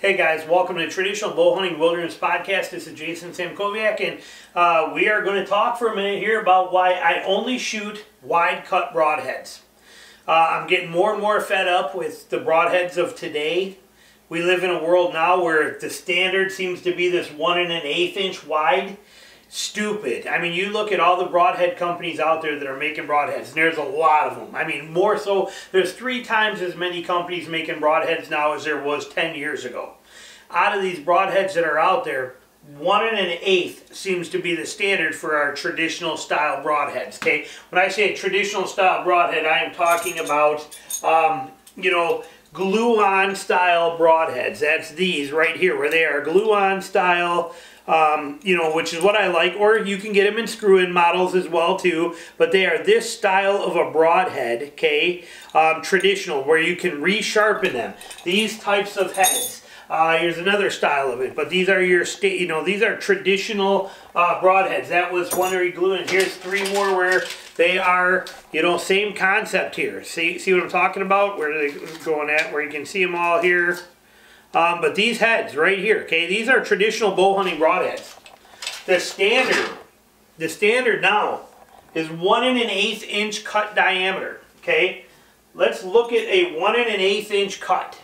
Hey guys, welcome to the Traditional Bow Hunting Wilderness Podcast. This is Jason Sam Koviak, and we are going to talk for a minute here about why I only shoot wide cut broadheads. I'm getting more and more fed up with the broadheads of today. We live in a world now where the standard seems to be this 1 1/8 inch wide. Stupid. I mean, you look at all the broadhead companies out there that are making broadheads, and there's a lot of them. I mean, more so, there's 3 times as many companies making broadheads now as there was 10 years ago. Out of these broadheads that are out there, 1 1/8 seems to be the standard for our traditional style broadheads, okay? When I say a traditional style broadhead, I am talking about, you know, glue-on style broadheads. That's these right here, where they are glue-on style, you know, which is what I like, or you can get them in screw-in models as well too, but they are this style of a broadhead, okay, traditional, where you can resharpen them. These types of heads. Here's another style of it, but these are your, you know, these are traditional broadheads. That was one where you glue, and here's 3 more where they are, you know, same concept here. See what I'm talking about? Where are they going at? Where you can see them all here. But these heads right here, okay, these are traditional bow hunting broadheads. The standard now is 1 1/8 inch cut diameter, okay? Let's look at a 1 1/8 inch cut.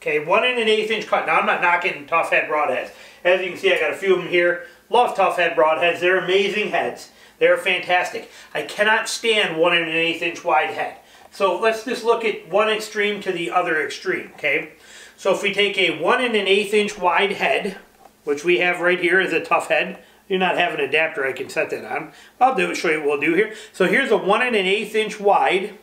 Okay, 1 1/8 inch cut. Now, I'm not knocking Tough Head broadheads. As you can see, I got a few of them here. Love Tough Head broadheads. They're amazing heads. They're fantastic. I cannot stand 1 1/8 inch wide head. So let's just look at one extreme to the other extreme, okay? So if we take a 1 1/8 inch wide head, which we have right here as a Tough Head. You do not have an adapter I can set that on. I'll show you what we'll do here. So here's a 1 1/8 inch wide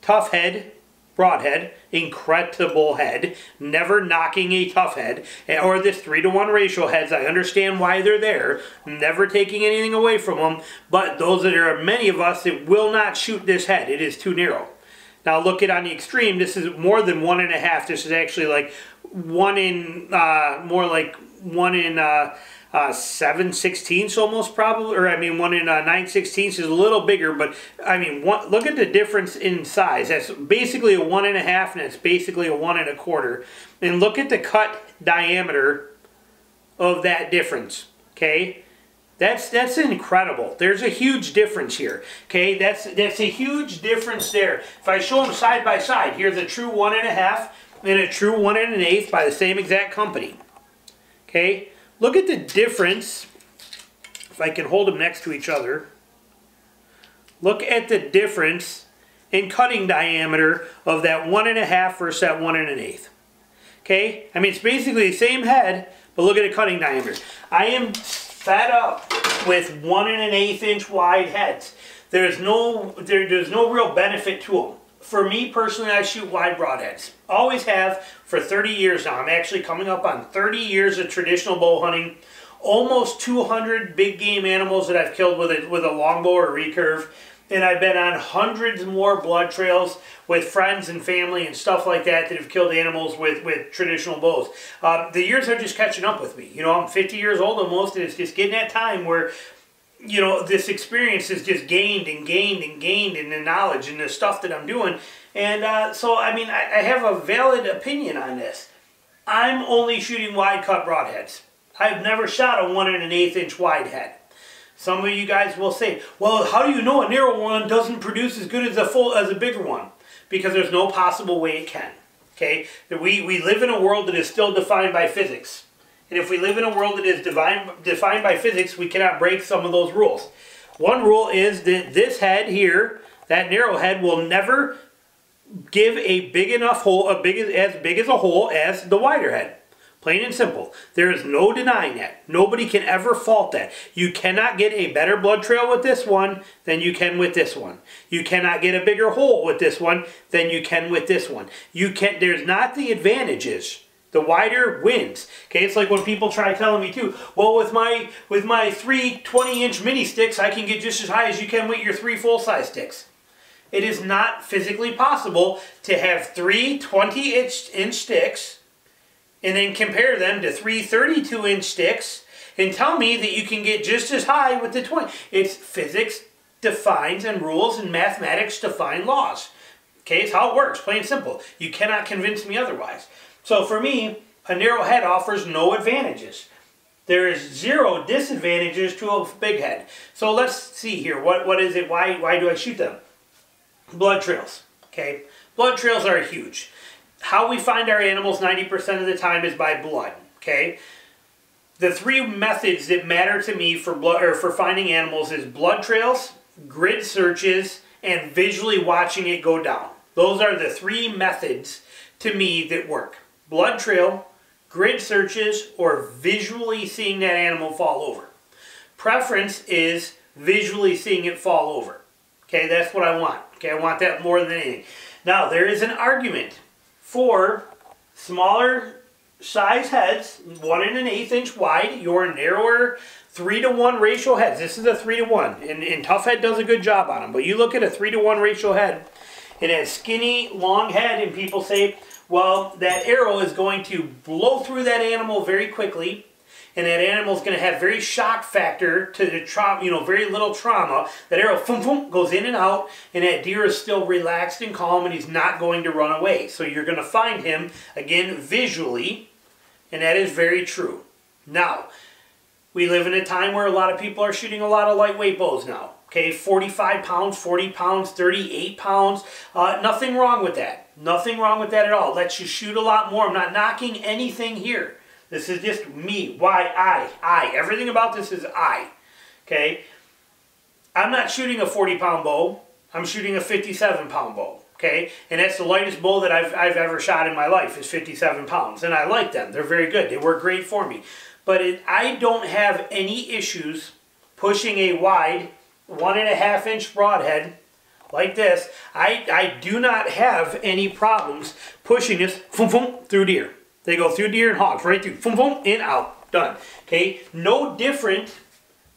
Tough Head broadhead, incredible head, never knocking a Tough Head, or this 3-to-1 ratio heads. I understand why they're there, never taking anything away from them, but those that are many of us that will not shoot this head, it is too narrow. Now look at on the extreme, this is more than 1 1/2, this is actually like 7/16 almost probably, or I mean 1 9/16 is a little bigger, but I mean look at the difference in size. That's basically a 1 1/2, and it's basically a 1 1/4. And look at the cut diameter of that difference. Okay, that's incredible. There's a huge difference here. Okay, that's a huge difference there. If I show them side by side, here's a true 1 1/2 and a true 1 1/8 by the same exact company. Okay. Look at the difference, if I can hold them next to each other, look at the difference in cutting diameter of that 1 1/2 versus that 1 1/8. Okay? I mean, it's basically the same head, but look at the cutting diameter. I am fed up with 1 1/8 inch wide heads. There's no real benefit to them. For me personally, I shoot wide broadheads. Always have for 30 years now. I'm actually coming up on 30 years of traditional bow hunting. Almost 200 big game animals that I've killed with a longbow or recurve. And I've been on hundreds more blood trails with friends and family and stuff like that that have killed animals with traditional bows. The years are just catching up with me. You know, I'm 50 years old almost, and it's just getting that time where, you know, this experience is just gained and gained and gained in the knowledge and the stuff that I'm doing. And so, I mean, I have a valid opinion on this. I'm only shooting wide cut broadheads. I've never shot a 1 1/8 inch wide head. Some of you guys will say, well, how do you know a narrow one doesn't produce as good as a bigger one? Because there's no possible way it can. Okay? We live in a world that is still defined by physics. And if we live in a world that is defined by physics, we cannot break some of those rules. One rule is that this head here, that narrow head, will never give a big enough hole, as big as a hole as the wider head. Plain and simple. There is no denying that. Nobody can ever fault that. You cannot get a better blood trail with this one than you can with this one. You cannot get a bigger hole with this one than you can with this one. There's not the advantages. The wider wins. Okay, it's like when people try telling me too, well, with my 3 20-inch mini sticks, I can get just as high as you can with your 3 full-size sticks. It is not physically possible to have 3 20-inch sticks and then compare them to 3 32-inch sticks and tell me that you can get just as high with the 20. It's physics defines and rules, and mathematics define laws. Okay, it's how it works, plain and simple. You cannot convince me otherwise. So for me, A narrow head offers no advantages. There is zero disadvantages to a big head. So let's see here. What is it? Why do I shoot them? Blood trails. Okay? Blood trails are huge. How we find our animals 90% of the time is by blood. Okay? The three methods that matter to me for blood or for finding animals is blood trails, grid searches, and visually watching it go down. Those are the three methods to me that work. Blood trail, grid searches, or visually seeing that animal fall over. Preference is visually seeing it fall over. Okay, that's what I want. Okay, I want that more than anything. Now, there is an argument for smaller size heads, 1 1/8 inch wide, your narrower 3-to-1 ratio heads. This is a 3-to-1, and Tough Head does a good job on them. But you look at a 3-to-1 ratio head, it has skinny, long head, and people say, well, that arrow is going to blow through that animal very quickly, and that animal is going to have very shock factor to the trauma, you know, very little trauma. That arrow, boom, boom, goes in and out, and that deer is still relaxed and calm, and he's not going to run away. So you're going to find him, again, visually, and that is very true. Now, we live in a time where a lot of people are shooting a lot of lightweight bows now. Okay, 45 pounds, 40 pounds, 38 pounds. Nothing wrong with that. Nothing wrong with that at all. Lets you shoot a lot more. I'm not knocking anything here. This is just me. Why I. Everything about this is I. Okay? I'm not shooting a 40-pound bow. I'm shooting a 57-pound bow. Okay? And that's the lightest bow that I've ever shot in my life is 57 pounds. And I like them. They're very good. They work great for me. But I don't have any issues pushing a wide 1.5-inch broadhead like this. I do not have any problems pushing this boom, boom, through deer. They go through deer and hogs, right through, boom, boom, in, out, done. Okay, no different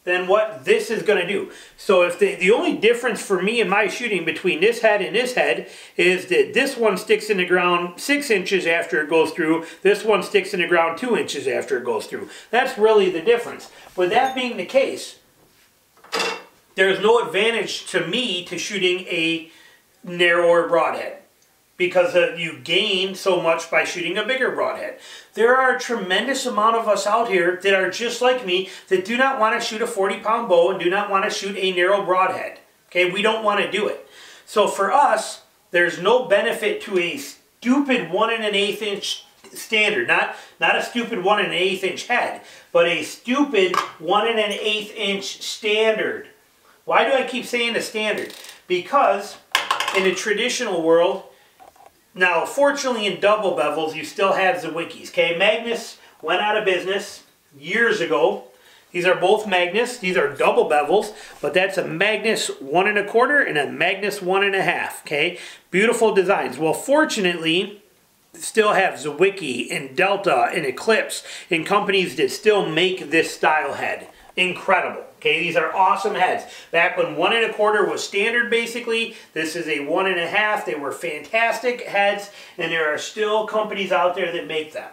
than what this is going to do. So if the only difference for me in my shooting between this head and this head is that this one sticks in the ground 6 inches after it goes through, this one sticks in the ground 2 inches after it goes through. That's really the difference. With that being the case, there's no advantage to me to shooting a narrower broadhead because you gain so much by shooting a bigger broadhead. There are a tremendous amount of us out here that are just like me that do not want to shoot a 40-pound bow and do not want to shoot a narrow broadhead. Okay, we don't want to do it. So for us, there's no benefit to a stupid 1 1/8 inch standard, not a stupid 1 1/8 inch head, but a stupid 1 1/8 inch standard. Why do I keep saying the standard? Because in the traditional world, now fortunately in double bevels, you still have Zwickies. Okay, Magnus went out of business years ago. These are both Magnus. These are double bevels, but that's a Magnus 1 1/4 and a Magnus 1 1/2. Okay, beautiful designs. Well, fortunately, still have Zwicky and Delta and Eclipse and companies that still make this style head. Incredible. Okay, these are awesome heads. Back when 1 1/4 was standard, basically, this is a 1 1/2. They were fantastic heads, and there are still companies out there that make them.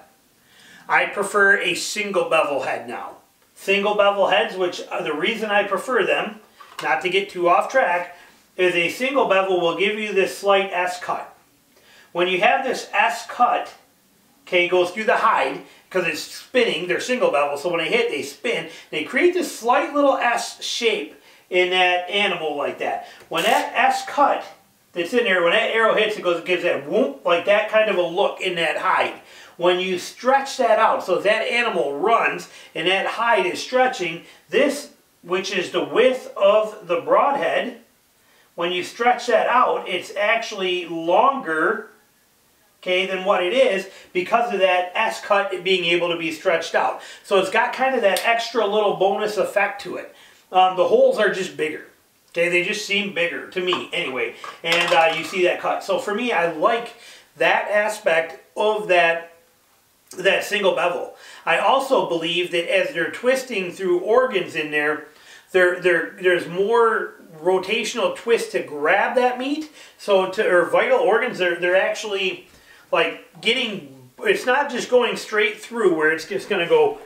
I prefer a single bevel head now. Single bevel heads, which the reason I prefer them, not to get too off track, is a single bevel will give you this slight S cut. When you have this S cut, okay, it goes through the hide, because it's spinning, they're single bevel, so when they hit, they spin. They create this slight little S shape in that animal like that. When that S cut that's in there, when that arrow hits, it goes, it gives that whoop, like that kind of a look in that hide. When you stretch that out, so that animal runs and that hide is stretching, this, which is the width of the broadhead, when you stretch that out, it's actually longer, okay, than what it is because of that S cut being able to be stretched out. So it's got kind of that extra little bonus effect to it. The holes are just bigger. Okay, they just seem bigger to me anyway. And you see that cut. So for me, I like that aspect of that single bevel. I also believe that as they're twisting through organs in there, there's more rotational twist to grab that meat. So or vital organs, they're actually like getting, it's not just going straight through where it's just going to go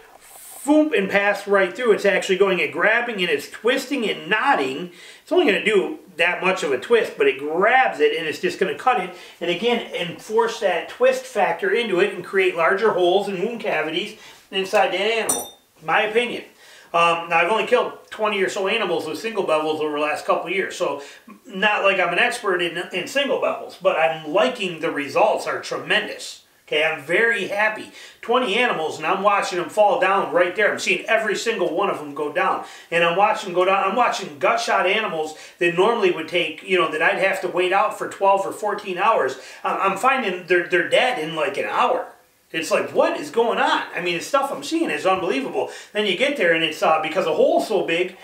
foomp and pass right through. It's actually going and grabbing and it's twisting and knotting. It's only going to do that much of a twist, but it grabs it and it's just going to cut it, and again enforce that twist factor into it and create larger holes and wound cavities inside that animal. My opinion. Now, I've only killed 20 or so animals with single bevels over the last couple of years, so not like I'm an expert in single bevels, but I'm liking the results are tremendous. Okay, I'm very happy. 20 animals, and I'm watching them fall down right there. I'm seeing every single one of them go down. And I'm watching them go down. I'm watching gut shot animals that normally would take, you know, that I'd have to wait out for 12 or 14 hours. I'm finding they're dead in like an hour. It's like, what is going on? I mean, the stuff I'm seeing is unbelievable. Then you get there, and it's because the hole's so big,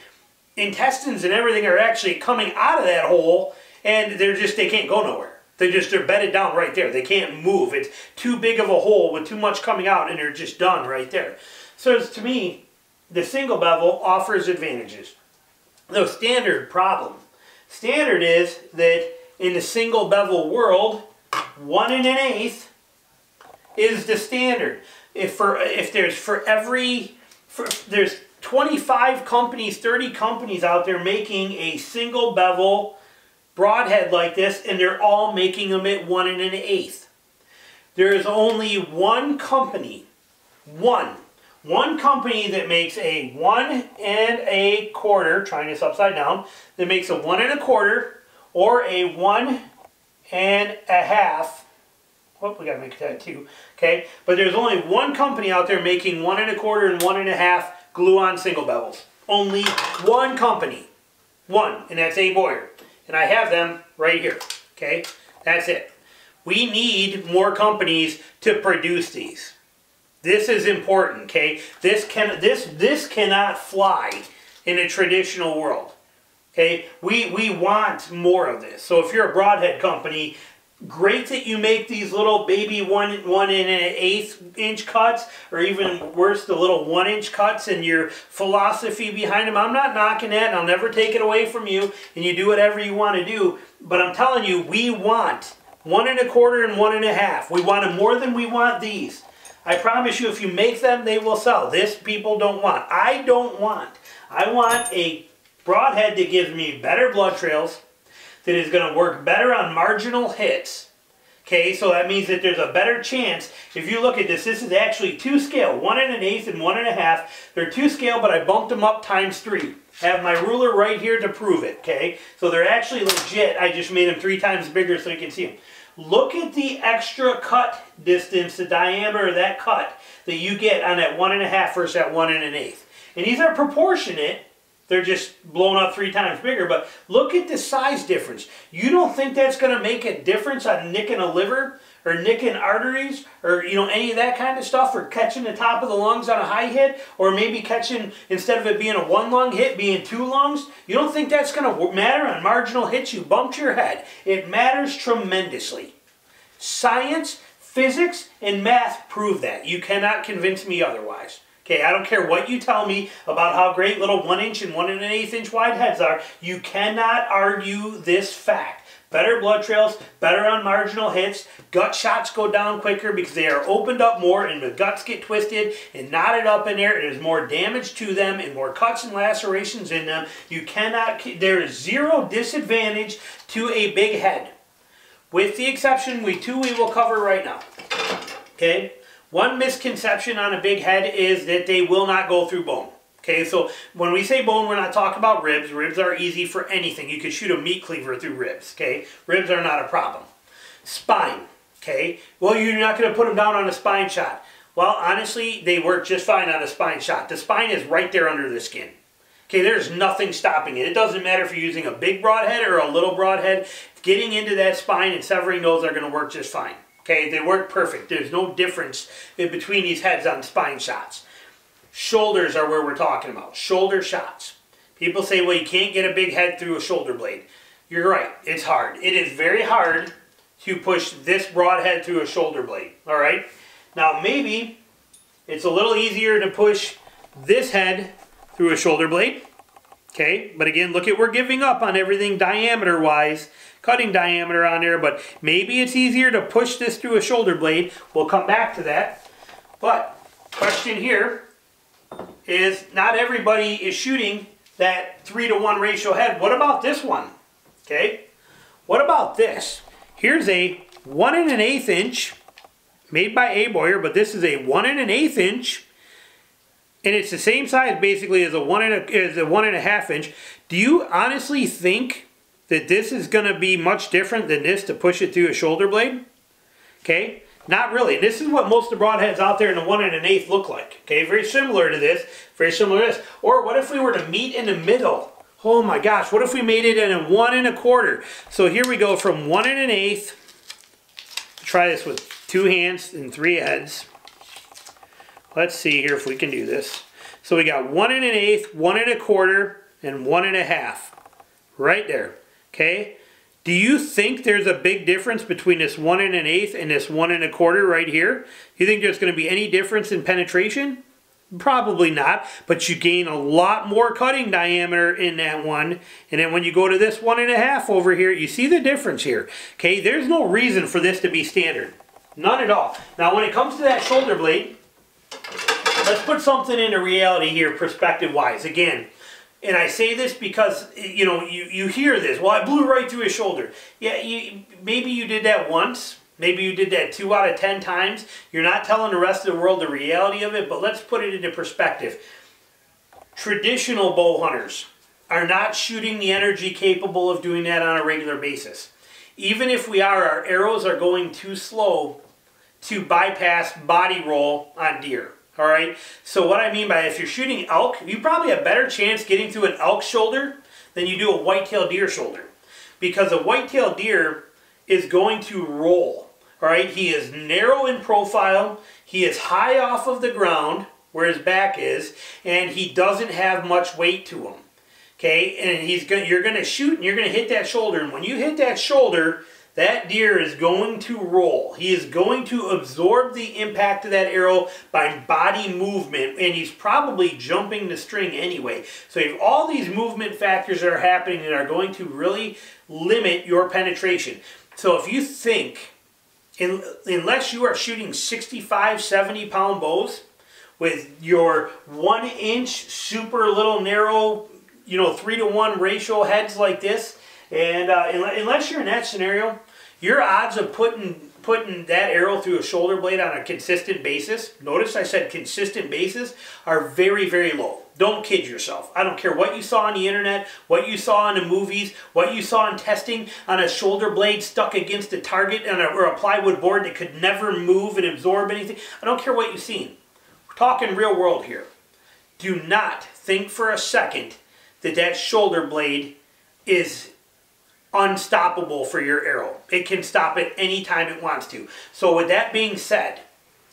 intestines and everything are actually coming out of that hole, and they can't go nowhere. They're bedded down right there. They can't move. It's too big of a hole with too much coming out, and they're just done right there. So it's, to me, the single bevel offers advantages. The standard problem. Standard is that in the single bevel world, 1 1/8 is the standard. If there's 25 companies, 30 companies out there making a single bevel broadhead like this, and they're all making them at 1 1/8. There is only one company that makes a 1 1/4, trying this upside down, that makes a 1 1/4 or a 1 1/2. Oh, we gotta make that too, okay? But there's only one company out there making 1 1/4 and 1 1/2 glue-on single bevels. Only one company, and that's A Boyer. And I have them right here, okay? That's it. We need more companies to produce these. This is important, okay? This cannot fly in a traditional world, okay? We want more of this. So if you're a broadhead company, great that you make these little baby 1 1/8 inch cuts, or even worse, the little 1 inch cuts, and your philosophy behind them. I'm not knocking that, and I'll never take it away from you, and you do whatever you want to do, but I'm telling you, we want 1 1/4 and 1 1/2. We want them more than we want these. I promise you, if you make them, they will sell. This people don't want. I don't want. I want a broadhead that gives me better blood trails, that is going to work better on marginal hits. Okay, so that means that there's a better chance. If you look at this, this is actually 2 scale, 1 1/8 and 1 1/2. They're 2 scale, but I bumped them up times 3. I have my ruler right here to prove it, okay? So they're actually legit. I just made them 3 times bigger so you can see them. Look at the extra cut distance, the diameter of that cut that you get on that 1 1/2 versus that 1 1/8. And these are proportionate. They're just blown up 3 times bigger, but look at the size difference. You don't think that's going to make a difference on nicking a liver or nicking arteries or, you know, any of that kind of stuff, or catching the top of the lungs on a high hit, or maybe catching, instead of it being a 1 lung hit, being 2 lungs? You don't think that's going to matter on marginal hits? You bumped your head. It matters tremendously. Science, physics, and math prove that. You cannot convince me otherwise. Okay, I don't care what you tell me about how great little 1 inch and 1 1/8 inch wide heads are. You cannot argue this fact. Better blood trails, better on marginal hits, gut shots go down quicker because they are opened up more and the guts get twisted and knotted up in there. There's more damage to them and more cuts and lacerations in them. You cannot, there is zero disadvantage to a big head. With the exception, we will cover right now. Okay? One misconception on a big head is that they will not go through bone. Okay, so when we say bone, we're not talking about ribs. Ribs are easy for anything. You could shoot a meat cleaver through ribs, okay? Ribs are not a problem. Spine, okay? Well, you're not going to put them down on a spine shot. Well, honestly, they work just fine on a spine shot. The spine is right there under the skin. Okay, there's nothing stopping it. It doesn't matter if you're using a big broadhead or a little broadhead. Getting into that spine and severing those are going to work just fine. Okay, they work perfect. There's no difference in between these heads on spine shots. Shoulders are where we're talking about. Shoulder shots. People say, well, you can't get a big head through a shoulder blade. You're right. It's hard. It is very hard to push this broadhead through a shoulder blade. All right? Now, maybe it's a little easier to push this head through a shoulder blade. Okay, but again, look at, we're giving up on everything diameter-wise, cutting diameter on there, but maybe it's easier to push this through a shoulder blade. We'll come back to that. But, question here, is not everybody is shooting that 3-to-1 ratio head. What about this one? Okay, what about this? Here's a 1 1/8 inch made by A Boyer, but this is a 1 1/8 inch, and it's the same size basically as a 1 1/2 inch. Do you honestly think that this is going to be much different than this to push it through a shoulder blade? Okay, not really. This is what most of the broadheads out there in the 1 1/8 look like. Okay, very similar to this, very similar to this. Or what if we were to meet in the middle? Oh my gosh, what if we made it in a 1 1/4? So here we go from 1 1/8. Try this with 2 hands and 3 heads. Let's see here if we can do this. So we got 1 1/8, 1 1/4, and 1 1/2. Right there, okay? Do you think there's a big difference between this 1 1/8 and this 1 1/4 right here? You think there's gonna be any difference in penetration? Probably not, but you gain a lot more cutting diameter in that one. And then when you go to this 1 1/2 over here, you see the difference here. Okay, there's no reason for this to be standard. None at all. Now when it comes to that shoulder blade, let's put something into reality here perspective-wise again. And I say this because, you know, you hear this. Well, I blew right through his shoulder. Yeah, maybe you did that once. Maybe you did that 2 out of 10 times. You're not telling the rest of the world the reality of it, but let's put it into perspective. Traditional bow hunters are not shooting the energy capable of doing that on a regular basis. Even if we are, our arrows are going too slow to bypass body roll on deer. All right, so what I mean by if you're shooting elk, you probably have a better chance getting through an elk shoulder than you do a white-tailed deer shoulder, because a white-tailed deer is going to roll. All right, he is narrow in profile, he is high off of the ground where his back is, and he doesn't have much weight to him. Okay, and you're going to shoot and you're going to hit that shoulder, and when you hit that shoulder, that deer is going to roll. He is going to absorb the impact of that arrow by body movement, and he's probably jumping the string anyway. So you have all these movement factors that are happening that are going to really limit your penetration. So if you think, unless you are shooting 65, 70-pound bows with your 1-inch super little narrow, you know, 3-to-1 ratio heads like this, and unless you're in that scenario, your odds of putting that arrow through a shoulder blade on a consistent basis, notice I said consistent basis, are very, very low. Don't kid yourself. I don't care what you saw on the internet, what you saw in the movies, what you saw in testing on a shoulder blade stuck against a target or a plywood board that could never move and absorb anything. I don't care what you've seen. We're talking real world here. Do not think for a second that that shoulder blade is unstoppable for your arrow. It can stop it any time it wants to. So with that being said,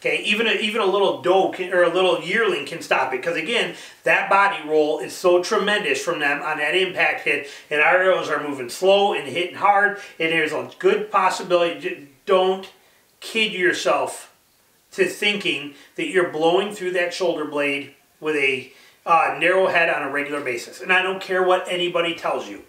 okay, even a little doe or a little yearling can stop it, because again, that body roll is so tremendous from them on that impact hit, and our arrows are moving slow and hitting hard, and there's a good possibility. Don't kid yourself to thinking that you're blowing through that shoulder blade with a narrow head on a regular basis. And I don't care what anybody tells you.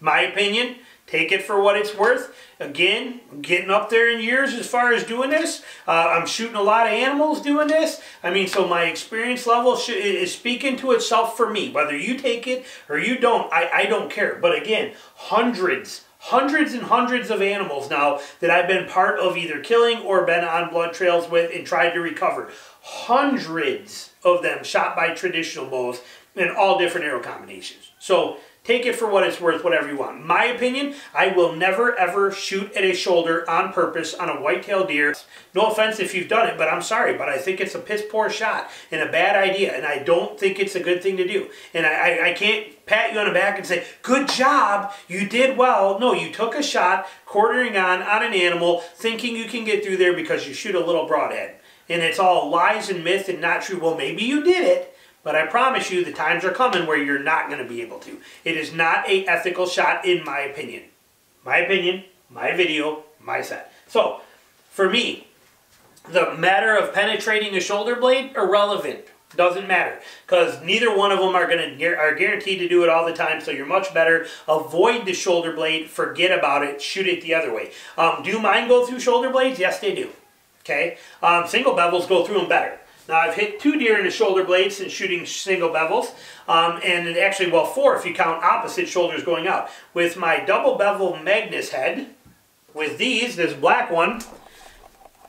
My opinion, take it for what it's worth. Again, I'm getting up there in years as far as doing this. I'm shooting a lot of animals doing this. I mean, so my experience level is speaking to itself for me. Whether you take it or you don't, I don't care. But again, hundreds and hundreds of animals now that I've been part of either killing or been on blood trails with and tried to recover. Hundreds of them shot by traditional bows in all different arrow combinations. So take it for what it's worth, whatever you want. My opinion, I will never ever shoot at a shoulder on purpose on a white-tailed deer. No offense if you've done it, but I'm sorry, but I think it's a piss poor shot and a bad idea, and I don't think it's a good thing to do. And I can't pat you on the back and say, good job, you did well. No, you took a shot quartering on an animal thinking you can get through there because you shoot a little broadhead. And it's all lies and myth and not true. Well, maybe you did it, but I promise you the times are coming where you're not going to be able to. It is not an ethical shot in my opinion. My opinion, my video, my set. So, for me, the matter of penetrating a shoulder blade, irrelevant. Doesn't matter, because neither one of them are guaranteed to do it all the time, so you're much better. Avoid the shoulder blade, forget about it, shoot it the other way. Do mine go through shoulder blades? Yes, they do. Okay? Single bevels go through them better. Now I've hit 2 deer in the shoulder blade since shooting single bevels, and actually, well, 4 if you count opposite shoulders going up. With my double bevel Magnus head, with these, this black one,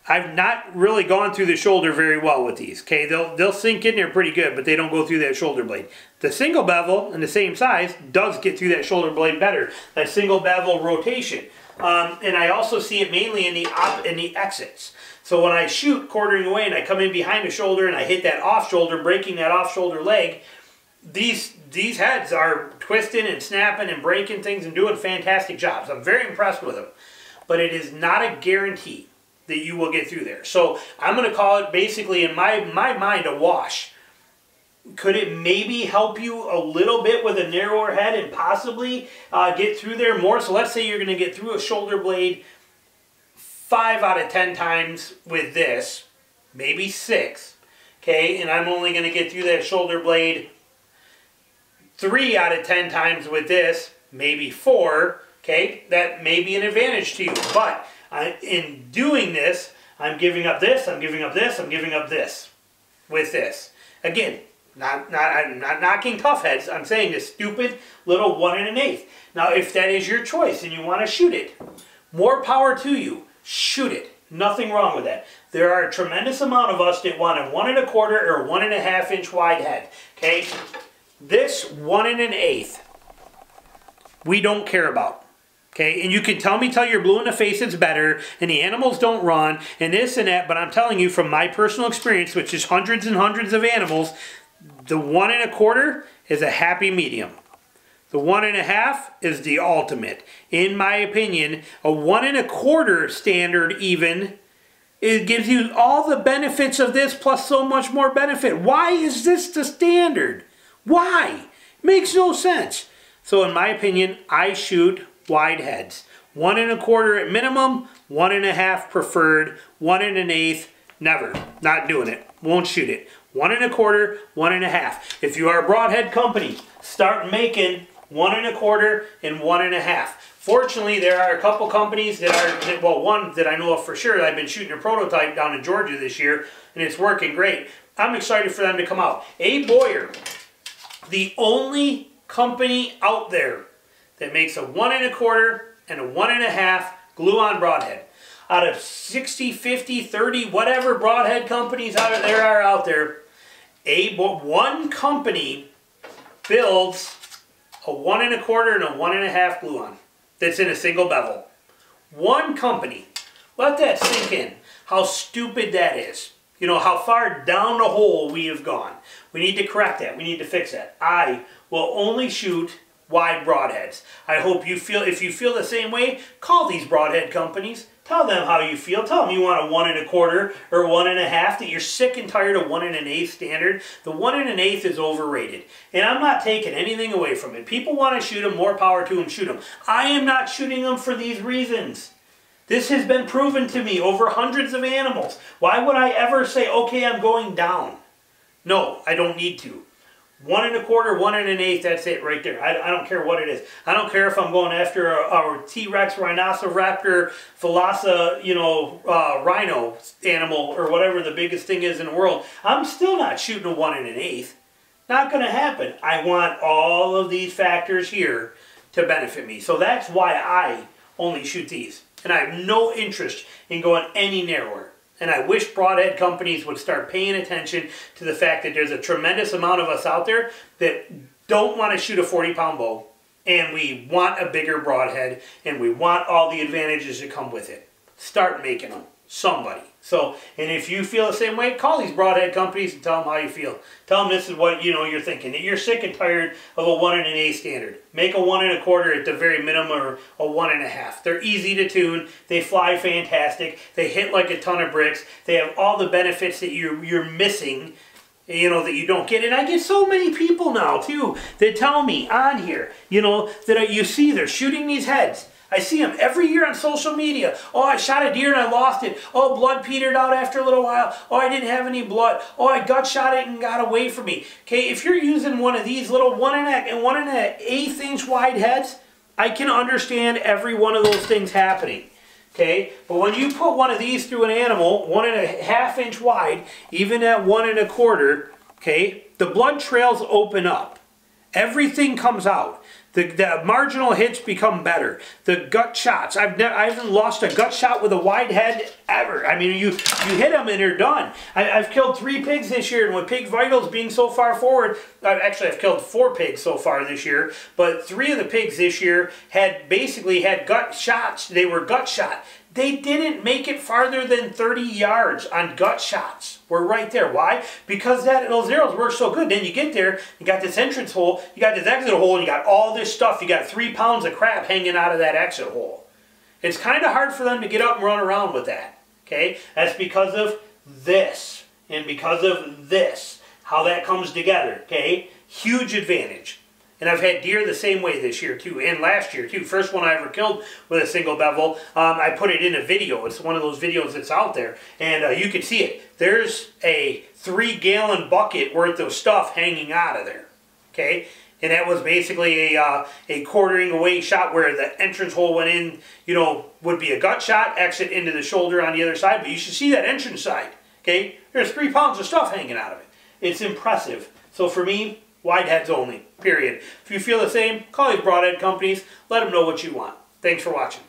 I've not really gone through the shoulder very well with these. Okay, they'll sink in there pretty good, but they don't go through that shoulder blade. The single bevel and the same size does get through that shoulder blade better. That single bevel rotation, and I also see it mainly in the exits. So when I shoot quartering away and I come in behind the shoulder and I hit that off shoulder, breaking that off shoulder leg, these heads are twisting and snapping and breaking things and doing fantastic jobs. I'm very impressed with them, but it is not a guarantee that you will get through there. So I'm going to call it basically, in my mind, a wash. Could it maybe help you a little bit with a narrower head and possibly get through there more? So let's say you're going to get through a shoulder blade 5 out of 10 times with this, maybe 6, okay? And I'm only going to get through that shoulder blade 3 out of 10 times with this, maybe 4, okay? That may be an advantage to you, but in doing this, I'm giving up this, I'm giving up this, I'm giving up this with this. Again, I'm not knocking tough heads. I'm saying this stupid little 1 1/8. Now, if that is your choice and you want to shoot it, more power to you. Shoot it. Nothing wrong with that. There are a tremendous amount of us that want a 1 1/4 or 1 1/2 inch wide head. Okay? This 1 1/8, we don't care about. Okay, and you can tell me till you're blue in the face it's better, and the animals don't run, and this and that, but I'm telling you from my personal experience, which is hundreds and hundreds of animals, the 1 1/4 is a happy medium. The 1 1/2 is the ultimate. In my opinion, a 1 1/4 standard even, it gives you all the benefits of this plus so much more benefit. Why is this the standard? Why? Makes no sense. So in my opinion, I shoot wide heads. 1 1/4 at minimum, 1 1/2 preferred, 1 1/8 never. Not doing it. Won't shoot it. 1 1/4, 1 1/2. If you are a broadhead company, start making 1 1/4 and 1 1/2. Fortunately, there are a couple companies that are, well, one that I know of for sure that I've been shooting a prototype down in Georgia this year, and it's working great. I'm excited for them to come out. A Boyer, the only company out there that makes a 1 1/4 and a 1 1/2 glue-on broadhead. Out of 60, 50, 30, whatever broadhead companies there are out there, one company builds a 1 1/4 and a 1 1/2 glue-on that's in a single bevel. One company. Let that sink in. How stupid that is. You know, how far down the hole we have gone. We need to correct that. We need to fix that. I will only shoot wide broadheads. I hope you feel, if you feel the same way, call these broadhead companies. Tell them how you feel. Tell them you want a 1 1/4 or 1 1/2, that you're sick and tired of 1 1/8 standard. The 1 1/8 is overrated. And I'm not taking anything away from it. People want to shoot them, more power to them, shoot them. I am not shooting them for these reasons. This has been proven to me over hundreds of animals. Why would I ever say, okay, I'm going down? No, I don't need to. 1 1/4, 1 1/8, that's it right there. I don't care what it is. I don't care if I'm going after a T-Rex, Rhinoceraptor, Velociraptor, you know, rhino animal or whatever the biggest thing is in the world. I'm still not shooting a 1 1/8. Not going to happen. I want all of these factors here to benefit me. So that's why I only shoot these. And I have no interest in going any narrower. And I wish broadhead companies would start paying attention to the fact that there's a tremendous amount of us out there that don't want to shoot a 40-pound bow, and we want a bigger broadhead, and we want all the advantages that come with it. Start making them. Somebody. So, and if you feel the same way, call these broadhead companies and tell them how you feel. Tell them this is what, you know, you're thinking. That you're sick and tired of a 1 1/8 standard. Make a 1 1/4 at the very minimum or a 1 1/2. They're easy to tune. They fly fantastic. They hit like a ton of bricks. They have all the benefits that you're missing, you know, that you don't get. And I get so many people now, too, that tell me on here, you know, that you see they're shooting these heads. I see them every year on social media. Oh, I shot a deer and I lost it. Oh, blood petered out after a little while. Oh, I didn't have any blood. Oh, I gut shot it and got away from me. Okay, if you're using one of these little 1 1/8 inch wide heads, I can understand every one of those things happening. Okay, but when you put one of these through an animal 1.5 inch wide, even at 1.25, okay, the blood trails open up. Everything comes out. The marginal hits become better. The gut shots. I haven't lost a gut shot with a wide head ever. I mean, you hit them and they're done. I've killed 3 pigs this year, and with pig vitals being so far forward, I've killed 4 pigs so far this year, but 3 of the pigs this year had basically had gut shots. They were gut shot. They didn't make it farther than 30 yards on gut shots. We're right there. Why? Because those arrows work so good. Then you get there, you got this entrance hole, you got this exit hole, and you got all this stuff. You got 3 pounds of crap hanging out of that exit hole. It's kind of hard for them to get up and run around with that. Okay? That's because of this and because of this. How that comes together. Okay? Huge advantage. And I've had deer the same way this year, too, and last year, too. First one I ever killed with a single bevel, I put it in a video. It's one of those videos that's out there, and you can see it. There's a 3-gallon bucket worth of stuff hanging out of there, okay? And that was basically a quartering away shot where the entrance hole went in, you know, would be a gut shot, exit into the shoulder on the other side, but you should see that entrance side, okay? There's 3 pounds of stuff hanging out of it. It's impressive. So for me, wide heads only, period. If you feel the same, call these broadhead companies. Let them know what you want. Thanks for watching.